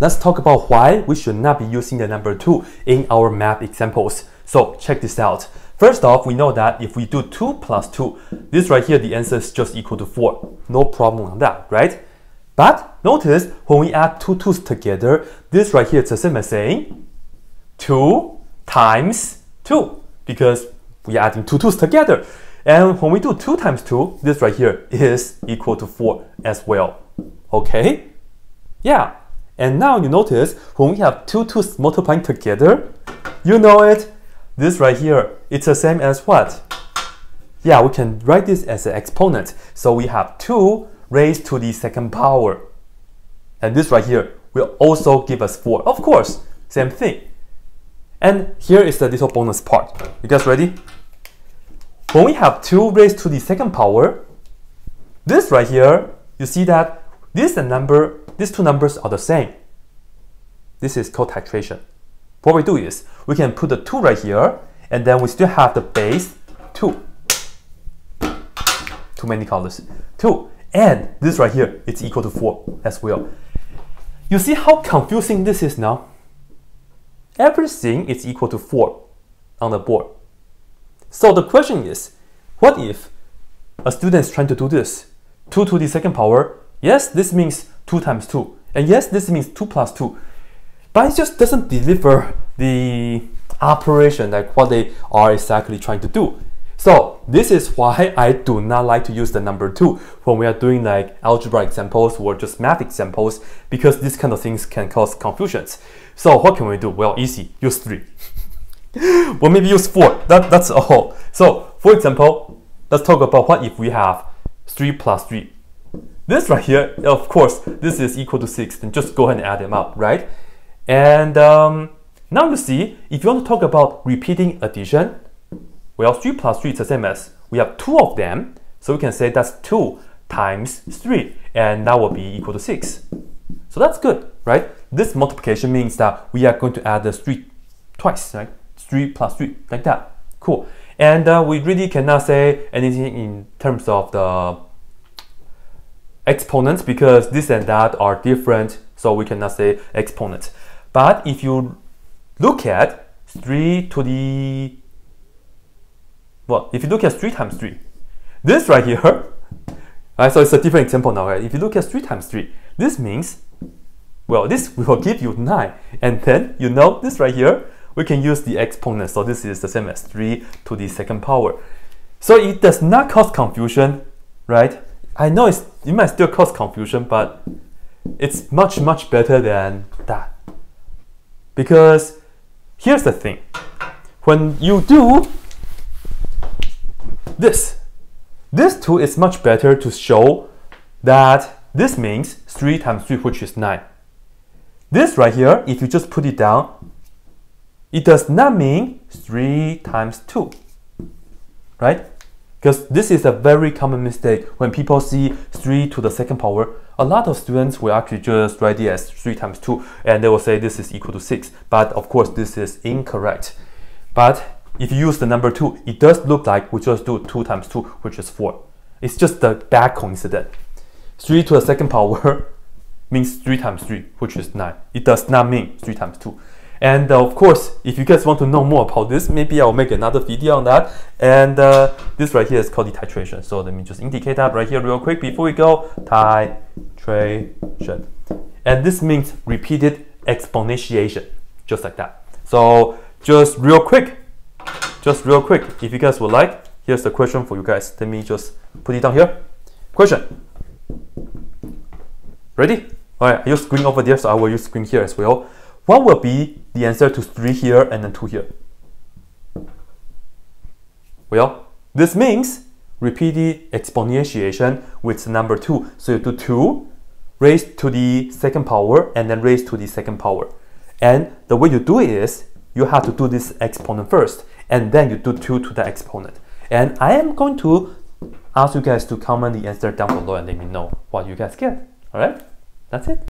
Let's talk about why we should not be using the number 2 in our math examples. So check this out. First off, we know that if we do 2 plus 2, this right here, the answer is just equal to 4. No problem on that, right? But notice when we add two 2's together, this right here is the same as saying 2 times 2 because we are adding two 2's together. And when we do 2 times 2, this right here is equal to 4 as well. Okay? Yeah. And now you notice when we have two 2's multiplying together, you know it. This right here, it's the same as what? Yeah, we can write this as an exponent. So we have 2 raised to the second power. And this right here will also give us 4. Of course, same thing. And here is the little bonus part. You guys ready? When we have 2 raised to the second power, this right here, you see that these two numbers are the same. This is called titration. What we do is, we can put the 2 right here, and then we still have the base 2. Too many colors. 2. And this right here, it's equal to 4 as well. You see how confusing this is now? Everything is equal to 4 on the board. So the question is, what if a student is trying to do this? 2 to the second power. Yes, this means 2 times 2. And yes, this means 2 plus 2. But it just doesn't deliver the operation like what they are exactly trying to do. So this is why I do not like to use the number 2 when we are doing like algebra examples or just math examples, because these kind of things can cause confusions. So what can we do? Well, easy, use 3. Well, maybe use 4, that's all. So for example, let's talk about what if we have 3 plus 3. This right here, of course, this is equal to 6, then just go ahead and add them up, right? And now you see, if you want to talk about repeating addition, well, 3 plus 3 is the same as, we have 2 of them, so we can say that's 2 times 3, and that will be equal to 6. So that's good, right? This multiplication means that we are going to add the 3 twice, right? 3 plus 3, like that. Cool. And we really cannot say anything in terms of the exponents, because this and that are different, so we cannot say exponents. But if you look at 3 times 3, this right here, right, so it's a different example now, right? If you look at 3 times 3, this means, well, this will give you 9. And then, you know, this right here, we can use the exponent. So this is the same as 3 to the second power. So it does not cause confusion, right? I know it might still cause confusion, but it's much, much better than that. Because here's the thing. When you do this too is much better to show that this means 3 times 3, which is 9. This right here, if you just put it down, it does not mean 3 times 2, right? Because this is a very common mistake. When people see 3 to the second power, a lot of students will actually just write it as 3 times 2, and they will say this is equal to 6. But of course, this is incorrect. But if you use the number 2, it does look like we just do 2 times 2, which is 4. It's just a bad coincidence. 3 to the second power means 3 times 3, which is 9. It does not mean 3 times 2. And of course, if you guys want to know more about this, maybe I'll make another video on that. And this right here is called the titration. So let me just indicate that right here real quick before we go. Titration. And this means repeated exponentiation, just like that. So just real quick, if you guys would like, here's the question for you guys. Let me just put it down here. Question. Ready? All right, I use green over there, so I will use green here as well. What will be the answer to 3 here and then 2 here? Well, this means repeated exponentiation with number 2. So you do 2 raised to the second power and then raised to the second power. And the way you do it is you have to do this exponent first, and then you do 2 to the exponent. And I am going to ask you guys to comment the answer down below and let me know what you guys get. All right, that's it.